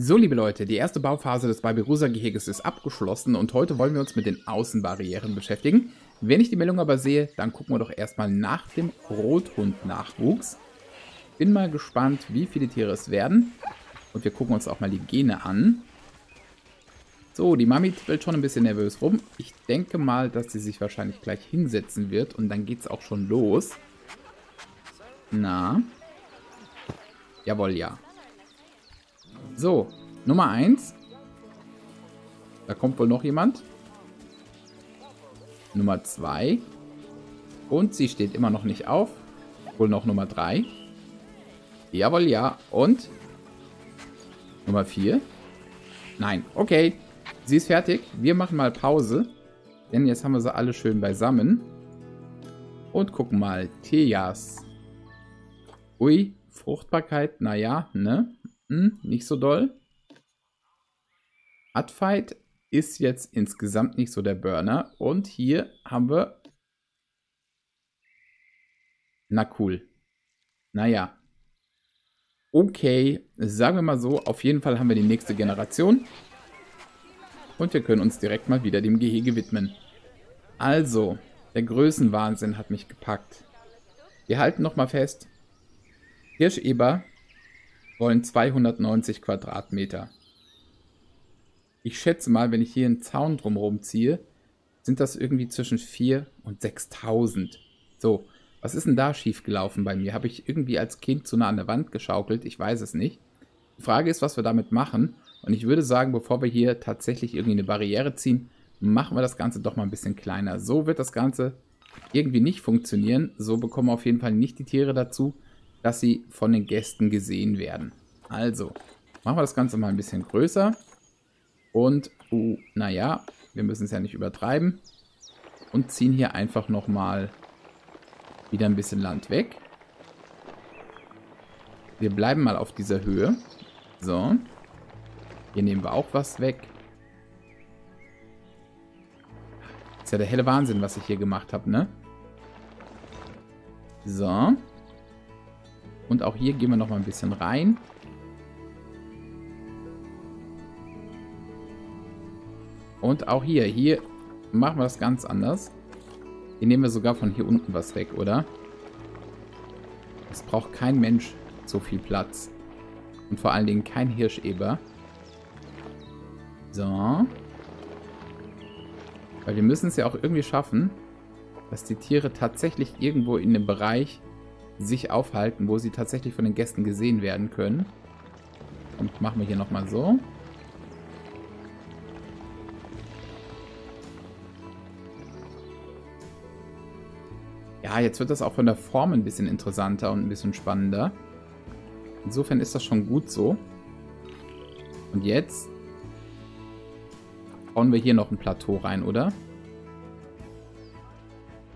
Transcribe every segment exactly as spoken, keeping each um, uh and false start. So, liebe Leute, die erste Bauphase des Babirusa-Geheges ist abgeschlossen und heute wollen wir uns mit den Außenbarrieren beschäftigen. Wenn ich die Meldung aber sehe, dann gucken wir doch erstmal nach dem Rothund-Nachwuchs. Bin mal gespannt, wie viele Tiere es werden. Und wir gucken uns auch mal die Gene an. So, die Mami tritt schon ein bisschen nervös rum. Ich denke mal, dass sie sich wahrscheinlich gleich hinsetzen wird und dann geht's auch schon los. Na? Jawohl, ja. So, Nummer eins. Da kommt wohl noch jemand. Nummer zwei. Und sie steht immer noch nicht auf. Wohl noch Nummer drei. Jawohl, ja. Und? Nummer vier. Nein, okay. Sie ist fertig. Wir machen mal Pause. Denn jetzt haben wir sie alle schön beisammen. Und gucken mal. Tejas. Ui, Fruchtbarkeit. Naja, ne? Hm, nicht so doll. Adfight ist jetzt insgesamt nicht so der Burner. Und hier haben wir... Na cool. Naja. Okay, sagen wir mal so, auf jeden Fall haben wir die nächste Generation. Und wir können uns direkt mal wieder dem Gehege widmen. Also, der Größenwahnsinn hat mich gepackt. Wir halten nochmal fest. Hirscheber wollen zweihundertneunzig Quadratmeter. Ich schätze mal, wenn ich hier einen Zaun drumherum ziehe, sind das irgendwie zwischen viertausend und sechstausend. So, was ist denn da schiefgelaufen bei mir? Habe ich irgendwie als Kind zu nah an der Wand geschaukelt? Ich weiß es nicht. Die Frage ist, was wir damit machen. Und ich würde sagen, bevor wir hier tatsächlich irgendwie eine Barriere ziehen, machen wir das Ganze doch mal ein bisschen kleiner. So wird das Ganze irgendwie nicht funktionieren. So bekommen wir auf jeden Fall nicht die Tiere dazu, dass sie von den Gästen gesehen werden. Also, machen wir das Ganze mal ein bisschen größer. Und, uh, naja, wir müssen es ja nicht übertreiben. Und ziehen hier einfach nochmal wieder ein bisschen Land weg. Wir bleiben mal auf dieser Höhe. So. Hier nehmen wir auch was weg. Ist ja der helle Wahnsinn, was ich hier gemacht habe, ne? So. Und auch hier gehen wir noch mal ein bisschen rein. Und auch hier. Hier machen wir das ganz anders. Hier nehmen wir sogar von hier unten was weg, oder? Es braucht kein Mensch so viel Platz. Und vor allen Dingen kein Hirscheber. So. Weil wir müssen es ja auch irgendwie schaffen, dass die Tiere tatsächlich irgendwo in dem Bereich sich aufhalten, wo sie tatsächlich von den Gästen gesehen werden können. Und machen wir hier nochmal so. Ja, jetzt wird das auch von der Form ein bisschen interessanter und ein bisschen spannender. Insofern ist das schon gut so. Und jetzt bauen wir hier noch ein Plateau rein, oder?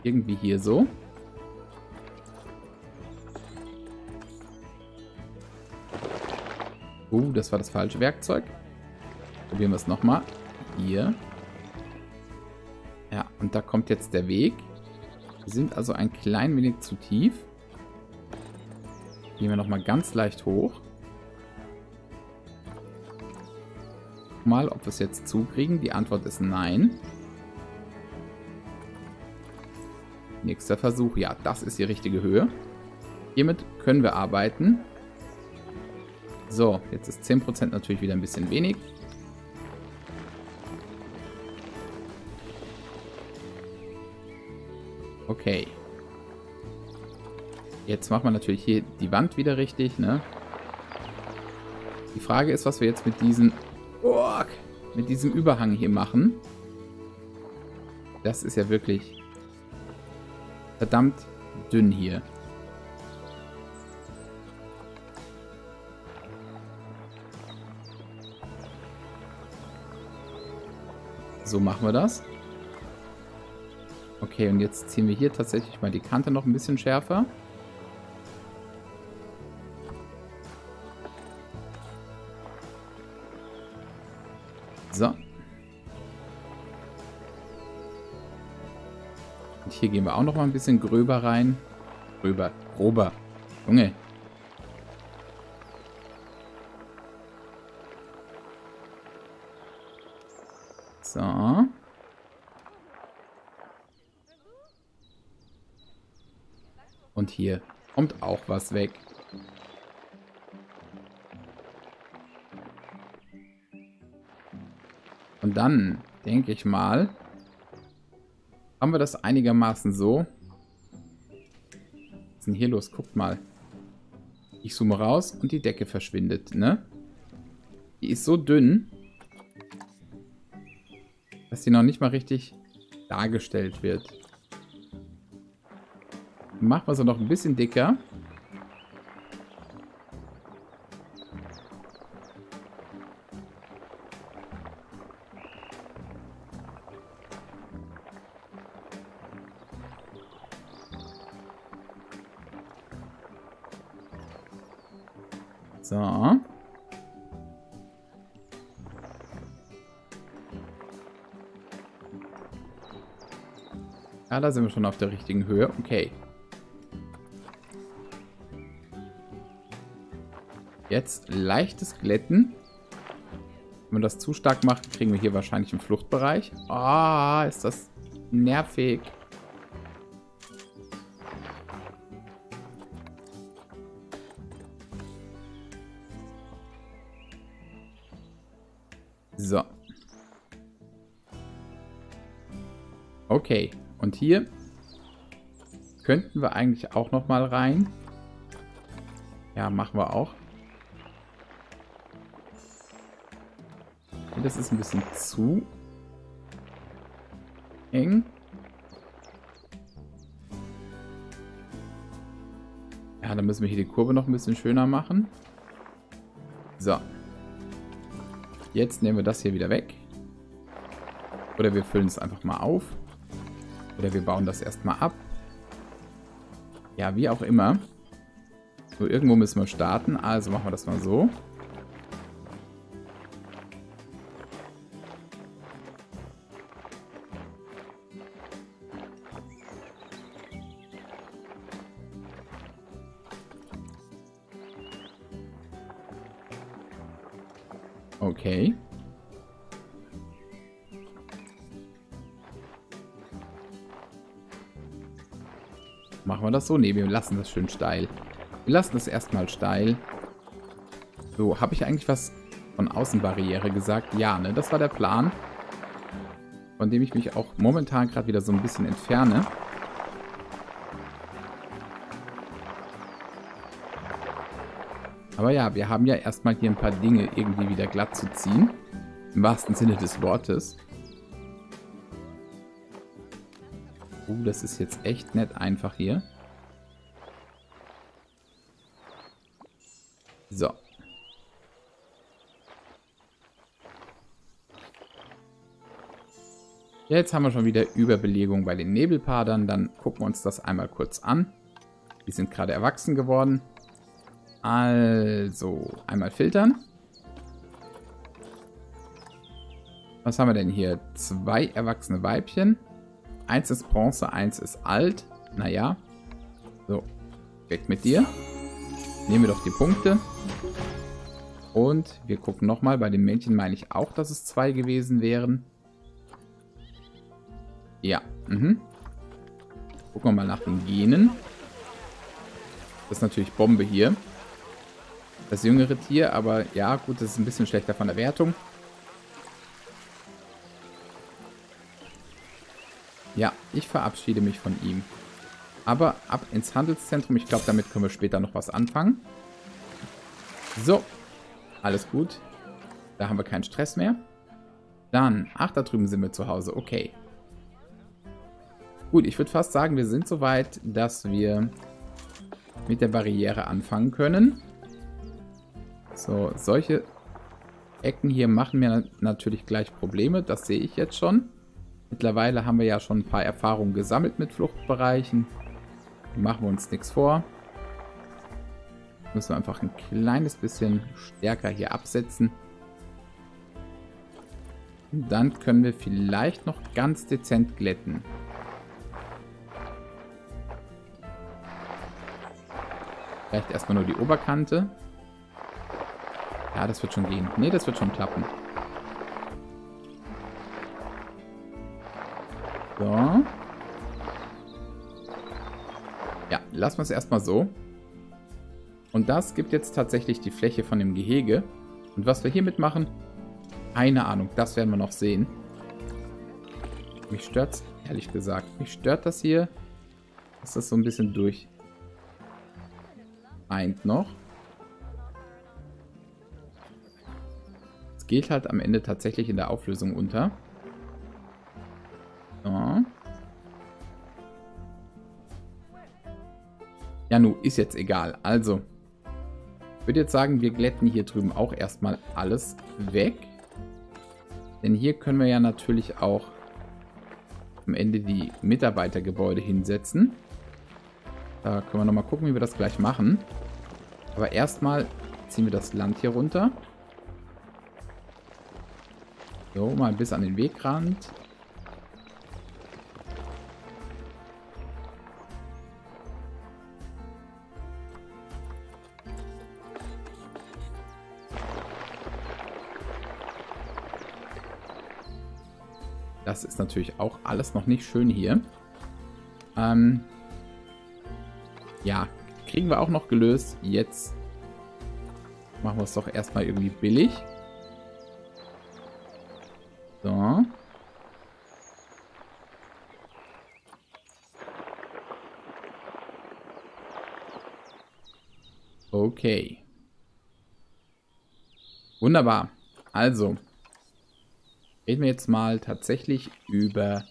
Irgendwie hier so. Uh, das war das falsche Werkzeug. Probieren wir es nochmal. Hier. Ja, und da kommt jetzt der Weg. Wir sind also ein klein wenig zu tief. Gehen wir nochmal ganz leicht hoch. Mal, ob wir es jetzt zukriegen. Die Antwort ist nein. Nächster Versuch. Ja, das ist die richtige Höhe. Hiermit können wir arbeiten. So, jetzt ist zehn Prozent natürlich wieder ein bisschen wenig. Okay. Jetzt macht man natürlich hier die Wand wieder richtig, ne? Die Frage ist, was wir jetzt mit diesem, oh, mit diesem Überhang hier machen. Das ist ja wirklich verdammt dünn hier. So machen wir das. Okay, und jetzt ziehen wir hier tatsächlich mal die Kante noch ein bisschen schärfer. So. Und hier gehen wir auch noch mal ein bisschen gröber rein. Gröber, grober. Junge. So. Und hier kommt auch was weg. Und dann, denke ich mal, haben wir das einigermaßen so. Was ist denn hier los? Guckt mal. Ich zoome raus und die Decke verschwindet, ne? Die ist so dünn, dass die noch nicht mal richtig dargestellt wird. Machen wir sie noch ein bisschen dicker. So. Ja, da sind wir schon auf der richtigen Höhe. Okay. Jetzt leichtes Glätten. Wenn man das zu stark macht, kriegen wir hier wahrscheinlich einen Fluchtbereich. Ah, ist das nervig. So. Okay. Und hier könnten wir eigentlich auch noch mal rein. Ja, machen wir auch. Das ist ein bisschen zu eng. Ja, dann müssen wir hier die Kurve noch ein bisschen schöner machen. So. Jetzt nehmen wir das hier wieder weg. Oder wir füllen es einfach mal auf. Oder wir bauen das erstmal ab. Ja, wie auch immer. So, irgendwo müssen wir starten. Also machen wir das mal so. Okay. Machen wir das so? Ne, wir lassen das schön steil. Wir lassen das erstmal steil. So, habe ich eigentlich was von Außenbarriere gesagt? Ja, ne? Das war der Plan, von dem ich mich auch momentan gerade wieder so ein bisschen entferne. Aber ja, wir haben ja erstmal hier ein paar Dinge irgendwie wieder glatt zu ziehen. Im wahrsten Sinne des Wortes. Uh, das ist jetzt echt nett einfach hier. So. Jetzt haben wir schon wieder Überbelegung bei den Nebelpardern. Dann gucken wir uns das einmal kurz an. Die sind gerade erwachsen geworden. Also, einmal filtern. Was haben wir denn hier? Zwei erwachsene Weibchen. Eins ist Bronze, eins ist alt. Naja. So, weg mit dir. Nehmen wir doch die Punkte. Und wir gucken nochmal. Bei den Männchen meine ich auch, dass es zwei gewesen wären. Ja, mhm. Gucken wir mal nach den Genen. Das ist natürlich Bombe hier. Das jüngere Tier, aber ja, gut, das ist ein bisschen schlechter von der Wertung. Ja, ich verabschiede mich von ihm. Aber ab ins Handelszentrum. Ich glaube, damit können wir später noch was anfangen. So, alles gut. Da haben wir keinen Stress mehr. Dann, ach, da drüben sind wir zu Hause. Okay. Gut, ich würde fast sagen, wir sind soweit, dass wir mit der Barriere anfangen können. So, solche Ecken hier machen mir natürlich gleich Probleme. Das sehe ich jetzt schon. Mittlerweile haben wir ja schon ein paar Erfahrungen gesammelt mit Fluchtbereichen. Machen wir uns nichts vor. Müssen wir einfach ein kleines bisschen stärker hier absetzen. Und dann können wir vielleicht noch ganz dezent glätten. Vielleicht erstmal nur die Oberkante. Ja, das wird schon gehen. Ne, das wird schon klappen. So. Ja, lassen wir es erstmal so. Und das gibt jetzt tatsächlich die Fläche von dem Gehege. Und was wir hiermit machen, keine Ahnung, das werden wir noch sehen. Mich stört es, ehrlich gesagt. Mich stört das hier, dass das so ein bisschen durch eint noch. Es geht halt am Ende tatsächlich in der Auflösung unter. So. Ja, nun, ist jetzt egal. Also, ich würde jetzt sagen, wir glätten hier drüben auch erstmal alles weg. Denn hier können wir ja natürlich auch am Ende die Mitarbeitergebäude hinsetzen. Da können wir nochmal gucken, wie wir das gleich machen. Aber erstmal ziehen wir das Land hier runter. So, mal bis an den Wegrand. Das ist natürlich auch alles noch nicht schön hier. Ähm, ja, kriegen wir auch noch gelöst. Jetzt machen wir es doch erstmal irgendwie billig. So. Okay. Wunderbar. Also. Reden wir jetzt mal tatsächlich über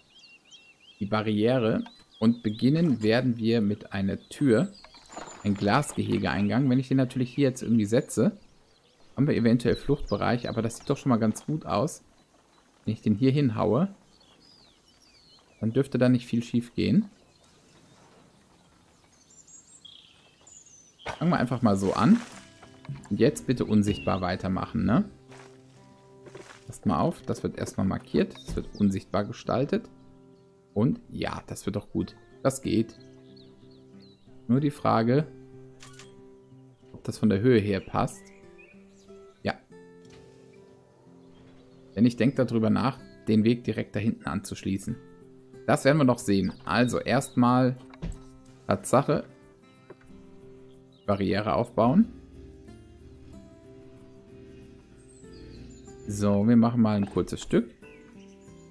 die Barriere und beginnen werden wir mit einer Tür, ein Glasgehegeeingang. Wenn ich den natürlich hier jetzt irgendwie setze, haben wir eventuell Fluchtbereich, aber das sieht doch schon mal ganz gut aus. Wenn ich den hier hinhaue, dann dürfte da nicht viel schief gehen. Fangen wir einfach mal so an und jetzt bitte unsichtbar weitermachen, ne? Passt mal auf, das wird erstmal markiert, das wird unsichtbar gestaltet und ja, das wird doch gut, das geht. Nur die Frage, ob das von der Höhe her passt. Ja. Denn ich denke darüber nach, den Weg direkt da hinten anzuschließen. Das werden wir noch sehen. Also erstmal Tatsache, Barriere aufbauen. So, wir machen mal ein kurzes Stück.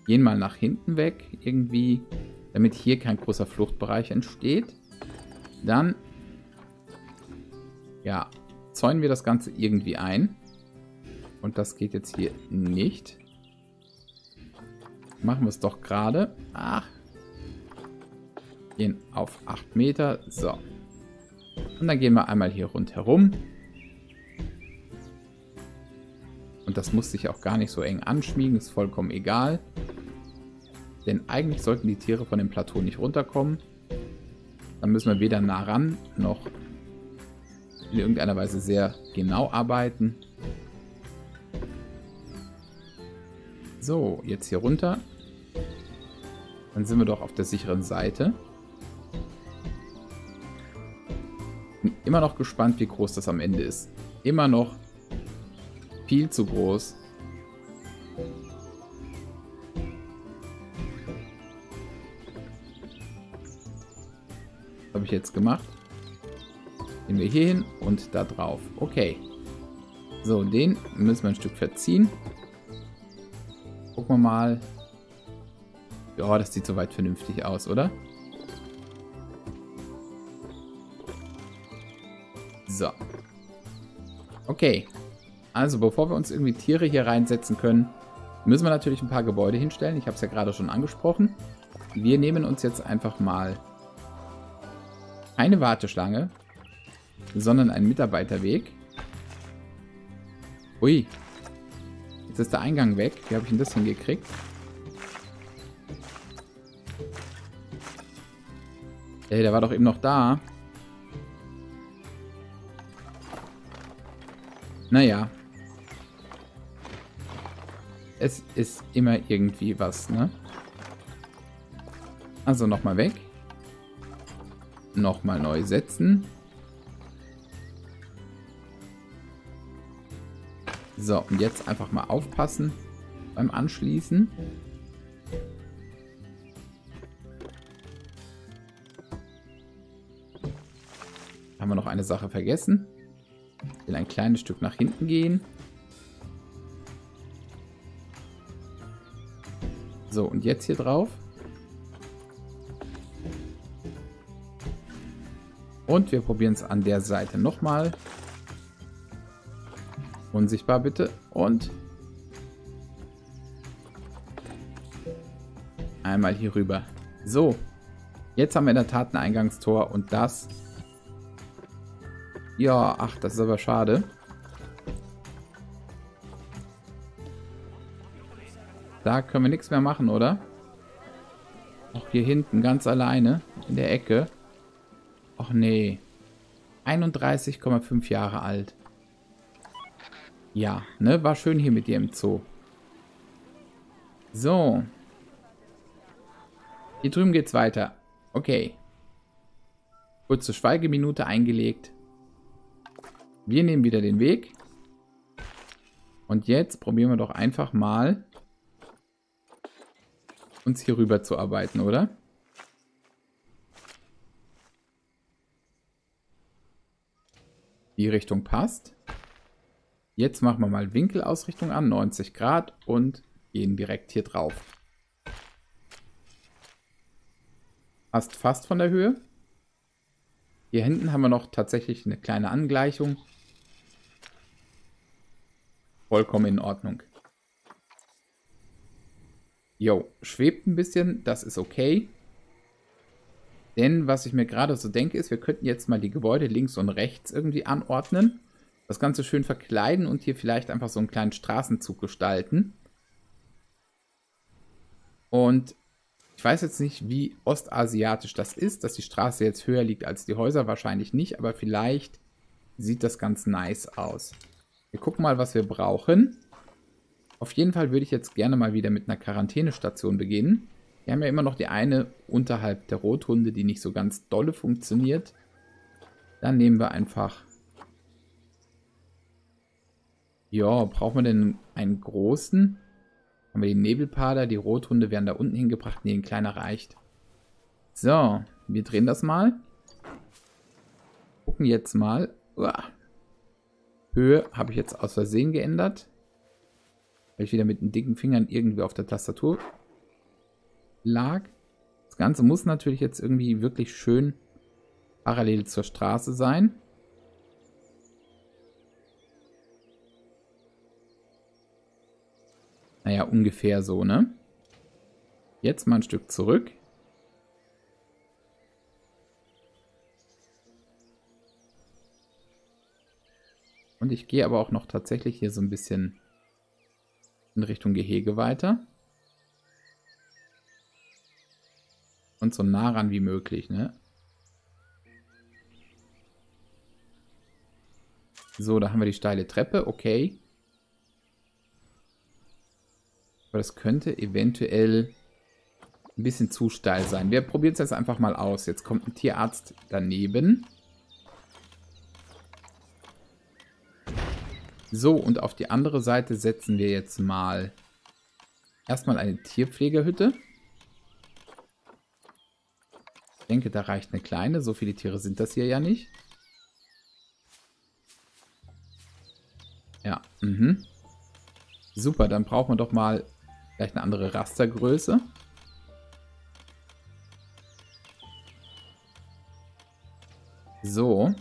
Gehen mal nach hinten weg, irgendwie, damit hier kein großer Fluchtbereich entsteht. Dann, ja, zäunen wir das Ganze irgendwie ein. Und das geht jetzt hier nicht. Machen wir es doch gerade. Ach. Gehen auf acht Meter. So. Und dann gehen wir einmal hier rundherum. Und das muss sich auch gar nicht so eng anschmiegen, ist vollkommen egal. Denn eigentlich sollten die Tiere von dem Plateau nicht runterkommen. Dann müssen wir weder nah ran, noch in irgendeiner Weise sehr genau arbeiten. So, jetzt hier runter. Dann sind wir doch auf der sicheren Seite. Bin immer noch gespannt, wie groß das am Ende ist. Immer noch viel zu groß. Was habe ich jetzt gemacht? Gehen wir hier hin und da drauf. Okay. So, den müssen wir ein Stück verziehen. Gucken wir mal. Ja, das sieht soweit vernünftig aus, oder? So. Okay. Also, bevor wir uns irgendwie Tiere hier reinsetzen können, müssen wir natürlich ein paar Gebäude hinstellen. Ich habe es ja gerade schon angesprochen. Wir nehmen uns jetzt einfach mal keine Warteschlange, sondern einen Mitarbeiterweg. Ui, jetzt ist der Eingang weg. Wie habe ich denn das hingekriegt? Ey, der war doch eben noch da. Naja. Es ist immer irgendwie was, ne? Also nochmal weg. Nochmal neu setzen. So, und jetzt einfach mal aufpassen beim Anschließen. haben wir noch eine Sache vergessen. Ich will ein kleines Stück nach hinten gehen. So, und jetzt hier drauf. Und wir probieren es an der Seite nochmal. Unsichtbar bitte. Und einmal hier rüber. So, jetzt haben wir in der Tat ein Eingangstor und das... Ja, ach, das ist aber schade. Da können wir nichts mehr machen, oder? Auch hier hinten, ganz alleine, in der Ecke. Och nee. einunddreißig Komma fünf Jahre alt. Ja, ne? War schön hier mit dir im Zoo. So. Hier drüben geht's weiter. Okay. Kurze Schweigeminute eingelegt. Wir nehmen wieder den Weg. Und jetzt probieren wir doch einfach mal, uns hier rüber zu arbeiten, oder? Die Richtung passt. Jetzt machen wir mal Winkelausrichtung an, neunzig Grad, und gehen direkt hier drauf. Passt fast von der Höhe. Hier hinten haben wir noch tatsächlich eine kleine Angleichung. Vollkommen in Ordnung. Jo, schwebt ein bisschen, das ist okay. Denn was ich mir gerade so denke, ist, wir könnten jetzt mal die Gebäude links und rechts irgendwie anordnen. Das Ganze schön verkleiden und hier vielleicht einfach so einen kleinen Straßenzug gestalten. Und ich weiß jetzt nicht, wie ostasiatisch das ist, dass die Straße jetzt höher liegt als die Häuser, wahrscheinlich nicht, aber vielleicht sieht das ganz nice aus. Wir gucken mal, was wir brauchen. Auf jeden Fall würde ich jetzt gerne mal wieder mit einer Quarantänestation beginnen. Wir haben ja immer noch die eine unterhalb der Rothunde, die nicht so ganz dolle funktioniert. Dann nehmen wir einfach... Ja, brauchen wir denn einen großen? Haben wir die Nebelparder, die Rothunde werden da unten hingebracht, nee, ein kleiner reicht. So, wir drehen das mal. Gucken jetzt mal. Uah. Höhe habe ich jetzt aus Versehen geändert. Weil ich wieder mit den dicken Fingern irgendwie auf der Tastatur lag. Das Ganze muss natürlich jetzt irgendwie wirklich schön parallel zur Straße sein. Naja, ungefähr so, ne? Jetzt mal ein Stück zurück. Und ich gehe aber auch noch tatsächlich hier so ein bisschen in Richtung Gehege weiter. Und so nah ran wie möglich, ne? So, da haben wir die steile Treppe, okay. Aber das könnte eventuell ein bisschen zu steil sein. Wir probieren es jetzt einfach mal aus. Jetzt kommt ein Tierarzt daneben. So, und auf die andere Seite setzen wir jetzt mal erstmal eine Tierpflegehütte. Ich denke, da reicht eine kleine. So viele Tiere sind das hier ja nicht. Ja, mhm. Super, dann brauchen wir doch mal vielleicht eine andere Rastergröße. So.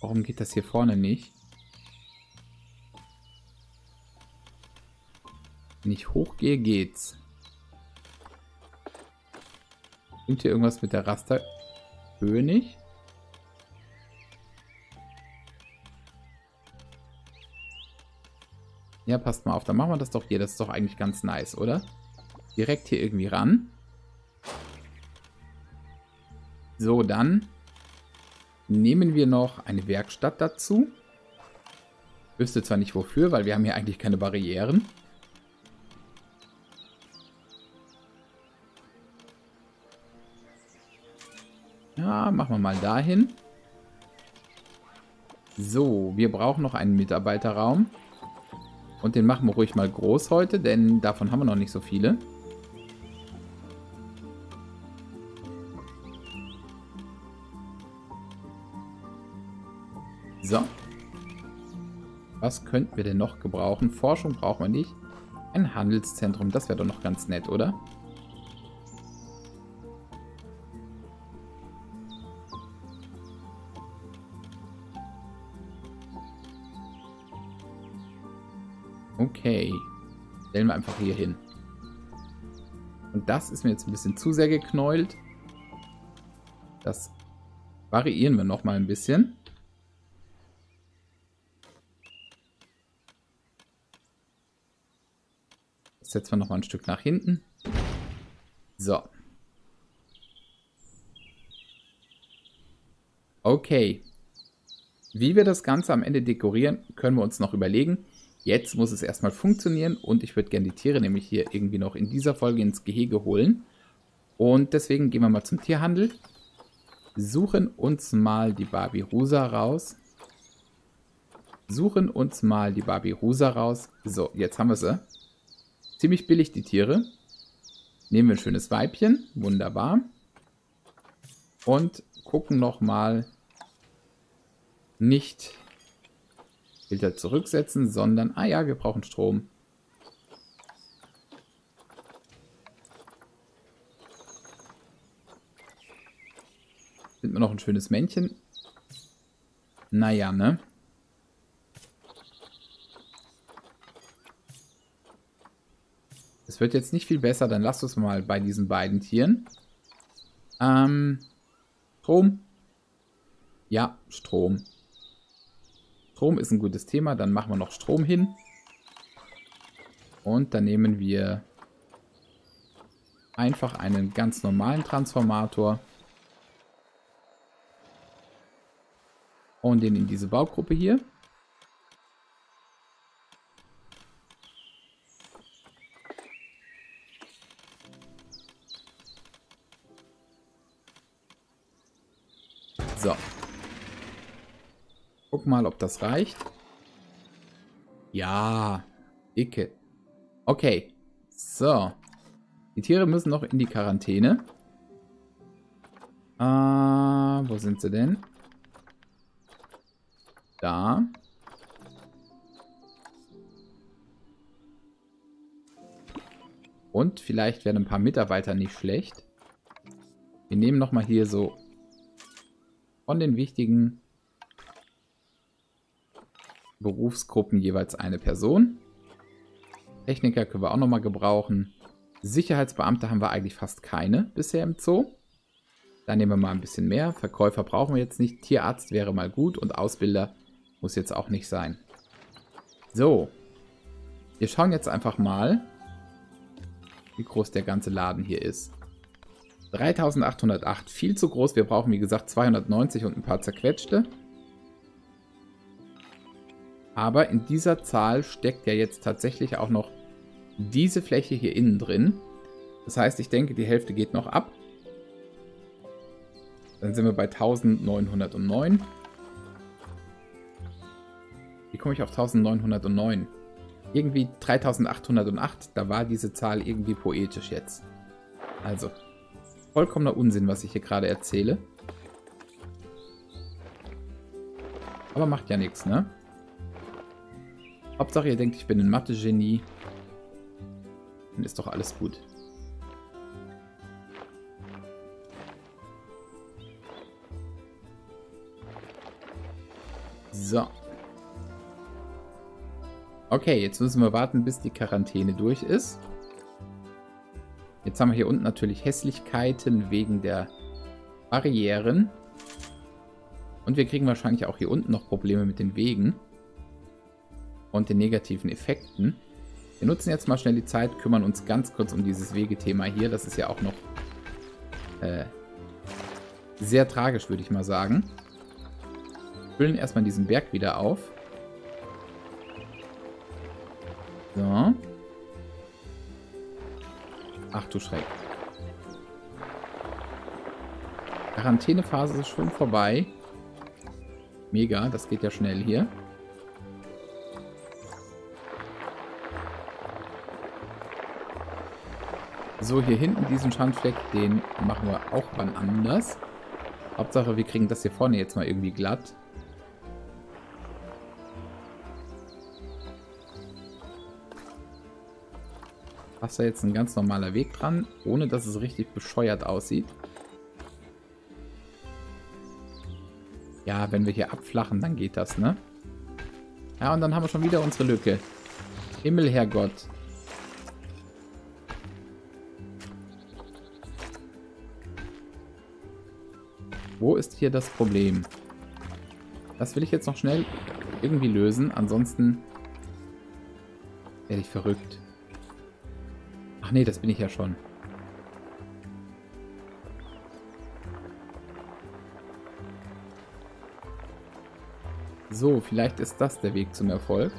Warum geht das hier vorne nicht? Wenn ich hochgehe, geht's. Stimmt hier irgendwas mit der Rasterhöhe nicht? Ja, passt mal auf, dann machen wir das doch hier. Das ist doch eigentlich ganz nice, oder? Direkt hier irgendwie ran. So, dann nehmen wir noch eine Werkstatt dazu. Ich wüsste zwar nicht wofür, weil wir haben hier eigentlich keine Barrieren. Ja, machen wir mal dahin. So, wir brauchen noch einen Mitarbeiterraum. Und den machen wir ruhig mal groß heute, denn davon haben wir noch nicht so viele. So. Was könnten wir denn noch gebrauchen? Forschung brauchen wir nicht. Ein Handelszentrum, das wäre doch noch ganz nett, oder? Okay. Stellen wir einfach hier hin. Und das ist mir jetzt ein bisschen zu sehr geknäult. Das variieren wir nochmal ein bisschen. Das setzen wir nochmal ein Stück nach hinten. So. Okay. Wie wir das Ganze am Ende dekorieren, können wir uns noch überlegen. Jetzt muss es erstmal funktionieren und ich würde gerne die Tiere nämlich hier irgendwie noch in dieser Folge ins Gehege holen. Und deswegen gehen wir mal zum Tierhandel. Suchen uns mal die Babirusa raus. Suchen uns mal die Babirusa raus. So, jetzt haben wir sie. Ziemlich billig, die Tiere. Nehmen wir ein schönes Weibchen. Wunderbar. Und gucken nochmal. Nicht Filter zurücksetzen, sondern... Ah ja, wir brauchen Strom. Sind wir noch ein schönes Männchen? Naja, ne? Es wird jetzt nicht viel besser, dann lasst uns mal bei diesen beiden Tieren. Ähm, Strom. Ja, Strom. Strom ist ein gutes Thema, dann machen wir noch Strom hin. Und dann nehmen wir einfach einen ganz normalen Transformator und den in diese Baugruppe hier. So. Guck mal, ob das reicht. Ja, dicke. Okay, so. Die Tiere müssen noch in die Quarantäne. Äh, wo sind sie denn? Da. Und vielleicht wären ein paar Mitarbeiter nicht schlecht. Wir nehmen nochmal hier so von den wichtigen Berufsgruppen jeweils eine Person. Techniker können wir auch nochmal gebrauchen. Sicherheitsbeamte haben wir eigentlich fast keine bisher im Zoo. Da nehmen wir mal ein bisschen mehr. Verkäufer brauchen wir jetzt nicht. Tierarzt wäre mal gut und Ausbilder muss jetzt auch nicht sein. So. Wir schauen jetzt einfach mal, wie groß der ganze Laden hier ist. dreitausendachthundertacht. Viel zu groß. Wir brauchen, wie gesagt, zweihundertneunzig und ein paar zerquetschte. Aber in dieser Zahl steckt ja jetzt tatsächlich auch noch diese Fläche hier innen drin. Das heißt, ich denke, die Hälfte geht noch ab. Dann sind wir bei neunzehnhundertneun. Wie komme ich auf neunzehnhundertneun? Irgendwie dreitausendachthundertacht, da war diese Zahl irgendwie poetisch jetzt. Also, vollkommener Unsinn, was ich hier gerade erzähle. Aber macht ja nichts, ne? Hauptsache, ihr denkt, ich bin ein Mathe-Genie. Dann ist doch alles gut. So. Okay, jetzt müssen wir warten, bis die Quarantäne durch ist. Jetzt haben wir hier unten natürlich Hässlichkeiten wegen der Barrieren. Und wir kriegen wahrscheinlich auch hier unten noch Probleme mit den Wegen und den negativen Effekten. Wir nutzen jetzt mal schnell die Zeit, kümmern uns ganz kurz um dieses Wegethema hier. Das ist ja auch noch äh, sehr tragisch, würde ich mal sagen. Füllen erstmal diesen Berg wieder auf. So. Ach du Schreck. Quarantänephase ist schon vorbei. Mega, das geht ja schnell hier. So, hier hinten diesen Schandfleck, den machen wir auch wann anders. Hauptsache, wir kriegen das hier vorne jetzt mal irgendwie glatt. passt da jetzt ein ganz normaler Weg dran, ohne dass es richtig bescheuert aussieht. Ja, wenn wir hier abflachen, dann geht das, ne? Ja, und dann haben wir schon wieder unsere Lücke. Himmel, Herrgott. Wo ist hier das Problem? Das will ich jetzt noch schnell irgendwie lösen, ansonsten werde ich verrückt. Ach nee, das bin ich ja schon. So, vielleicht ist das der Weg zum Erfolg.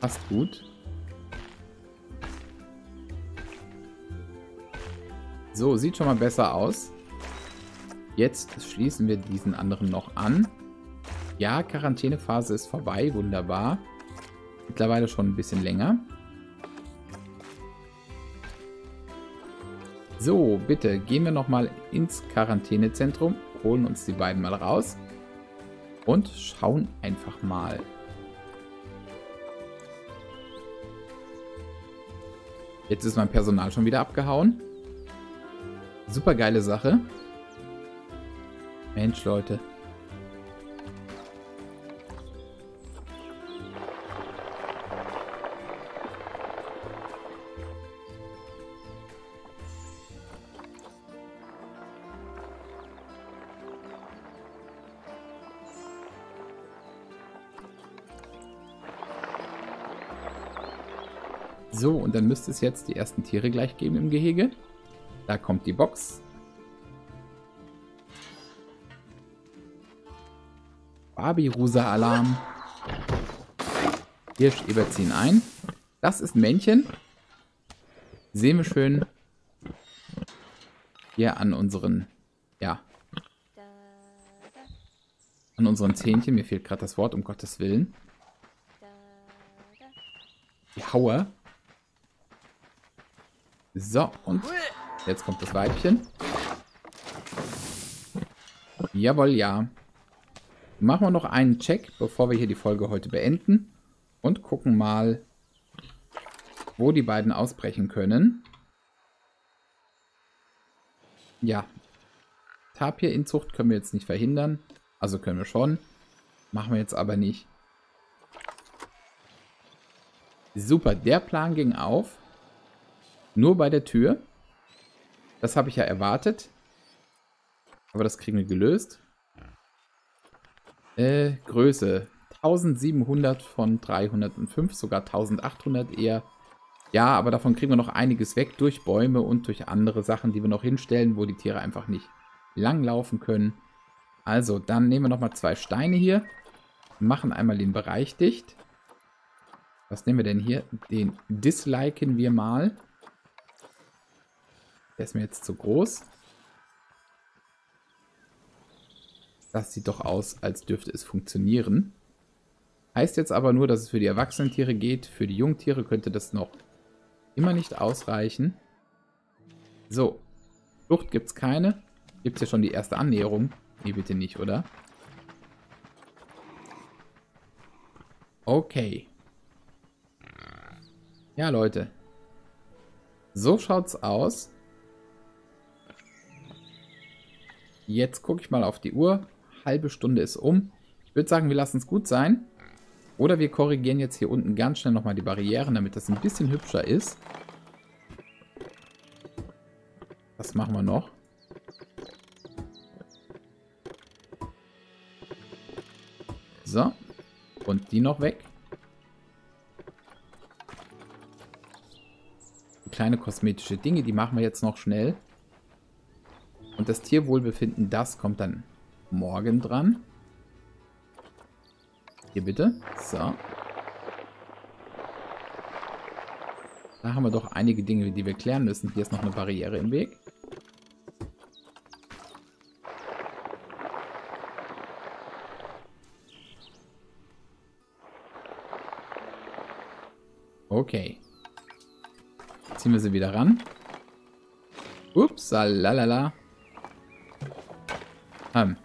Passt gut. So, sieht schon mal besser aus. Jetzt schließen wir diesen anderen noch an. Ja, Quarantänephase ist vorbei. Wunderbar. Mittlerweile schon ein bisschen länger. So, bitte gehen wir nochmal ins Quarantänezentrum, holen uns die beiden mal raus und schauen einfach mal. Jetzt ist mein Personal schon wieder abgehauen. Super geile Sache. Mensch, Leute. So, und dann müsste es jetzt die ersten Tiere gleich geben im Gehege. Da kommt die Box. Babirusa-Alarm. Hirscheber ziehen ein. Das ist Männchen. Sehen wir schön hier an unseren, ja, an unseren Zähnchen. Mir fehlt gerade das Wort, um Gottes Willen. Die Hauer. So, und jetzt kommt das Weibchen. Jawohl, ja. Machen wir noch einen Check, bevor wir hier die Folge heute beenden. Und gucken mal, wo die beiden ausbrechen können. Ja. Tapir-Inzucht können wir jetzt nicht verhindern. Also können wir schon. Machen wir jetzt aber nicht. Super, der Plan ging auf. Nur bei der Tür. Das habe ich ja erwartet. Aber das kriegen wir gelöst. Äh, Größe. tausendsiebenhundert von dreihundertfünf, sogar eintausendachthundert eher. Ja, aber davon kriegen wir noch einiges weg durch Bäume und durch andere Sachen, die wir noch hinstellen, wo die Tiere einfach nicht langlaufen können. Also, dann nehmen wir nochmal zwei Steine hier. Machen einmal den Bereich dicht. Was nehmen wir denn hier? Den disliken wir mal. Der ist mir jetzt zu groß. Das sieht doch aus, als dürfte es funktionieren. Heißt jetzt aber nur, dass es für die erwachsenen Tiere geht. Für die Jungtiere könnte das noch immer nicht ausreichen. So. Flucht gibt es keine. Gibt es ja schon die erste Annäherung? Nee, bitte nicht, oder? Okay. Ja, Leute. So schaut's aus. Jetzt gucke ich mal auf die Uhr. Halbe Stunde ist um. Ich würde sagen, wir lassen es gut sein. Oder wir korrigieren jetzt hier unten ganz schnell nochmal die Barrieren, damit das ein bisschen hübscher ist. Das machen wir noch. So. Und die noch weg. Kleine kosmetische Dinge, die machen wir jetzt noch schnell. Und das Tierwohlbefinden, das kommt dann morgen dran. Hier bitte. So. Da haben wir doch einige Dinge, die wir klären müssen. Hier ist noch eine Barriere im Weg. Okay. Ziehen wir sie wieder ran. Ups, lalala. haben.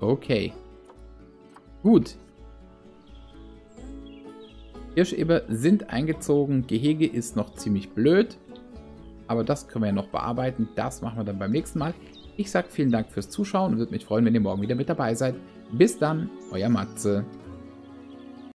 Okay. Gut. Hirscheber sind eingezogen. Gehege ist noch ziemlich blöd. Aber das können wir ja noch bearbeiten. Das machen wir dann beim nächsten Mal. Ich sage vielen Dank fürs Zuschauen und würde mich freuen, wenn ihr morgen wieder mit dabei seid. Bis dann, euer Matze.